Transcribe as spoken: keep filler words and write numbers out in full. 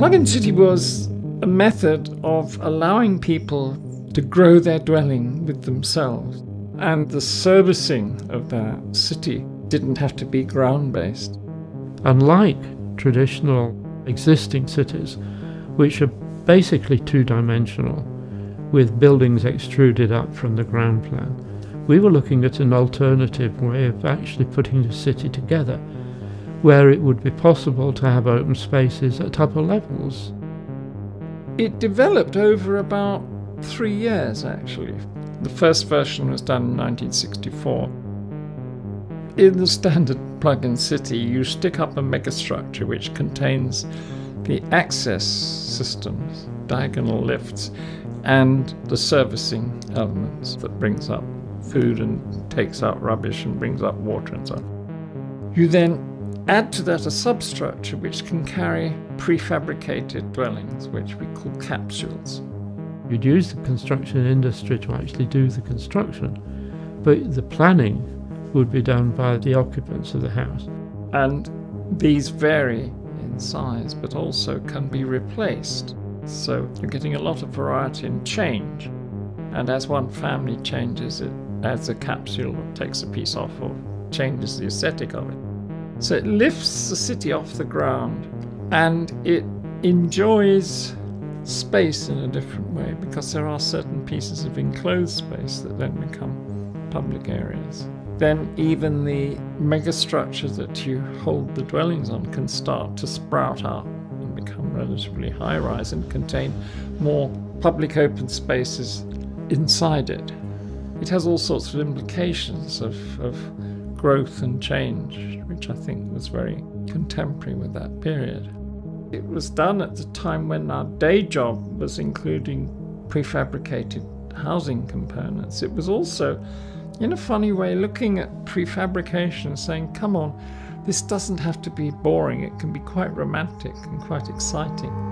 Plug-in City was a method of allowing people to grow their dwelling with themselves. And the servicing of their city didn't have to be ground-based. Unlike traditional existing cities, which are basically two-dimensional, with buildings extruded up from the ground plan, we were looking at an alternative way of actually putting the city together, where it would be possible to have open spaces at upper levels. It developed over about three years, actually. The first version was done in nineteen sixty-four. In the standard plug-in city, you stick up a megastructure which contains the access systems, diagonal lifts, and the servicing elements that brings up food and takes out rubbish and brings up water and so on. You then add to that a substructure which can carry prefabricated dwellings, which we call capsules. You'd use the construction industry to actually do the construction, but the planning would be done by the occupants of the house. And these vary in size, but also can be replaced. So you're getting a lot of variety and change. And as one family changes, it adds a capsule or takes a piece off or changes the aesthetic of it. So it lifts the city off the ground and it enjoys space in a different way, because there are certain pieces of enclosed space that then become public areas. Then even the megastructure that you hold the dwellings on can start to sprout up and become relatively high-rise and contain more public open spaces inside it. It has all sorts of implications of, of growth and change, which I think was very contemporary with that period. It was done at the time when our day job was including prefabricated housing components. It was also, in a funny way, looking at prefabrication and saying, come on, this doesn't have to be boring. It can be quite romantic and quite exciting.